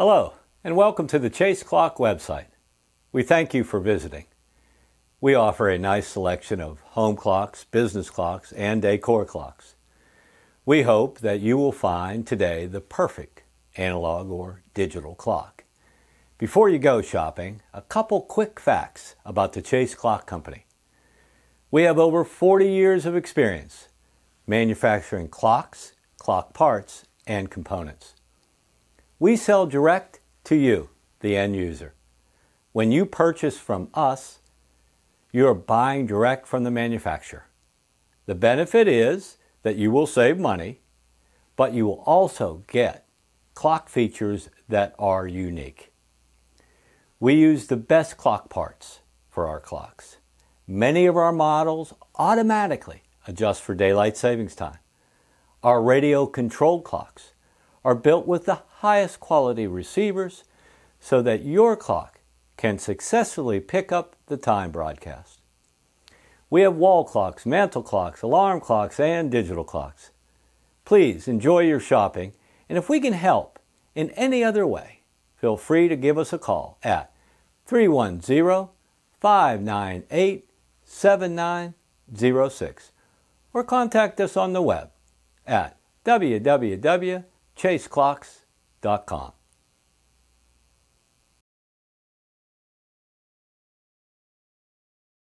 Hello, and welcome to the Chase Clock website. We thank you for visiting. We offer a nice selection of home clocks, business clocks, and decor clocks. We hope that you will find today the perfect analog or digital clock. Before you go shopping, a couple quick facts about the Chase Clock Company. We have over 40 years of experience manufacturing clocks, clock parts, and components. We sell direct to you, the end user. When you purchase from us, you are buying direct from the manufacturer. The benefit is that you will save money, but you will also get clock features that are unique. We use the best clock parts for our clocks. Many of our models automatically adjust for daylight savings time. Our radio-controlled clocks are built with the highest quality receivers so that your clock can successfully pick up the time broadcast. We have wall clocks, mantle clocks, alarm clocks, and digital clocks. Please enjoy your shopping, and if we can help in any other way, feel free to give us a call at 310-598-7906 or contact us on the web at www.chaseclocks.com.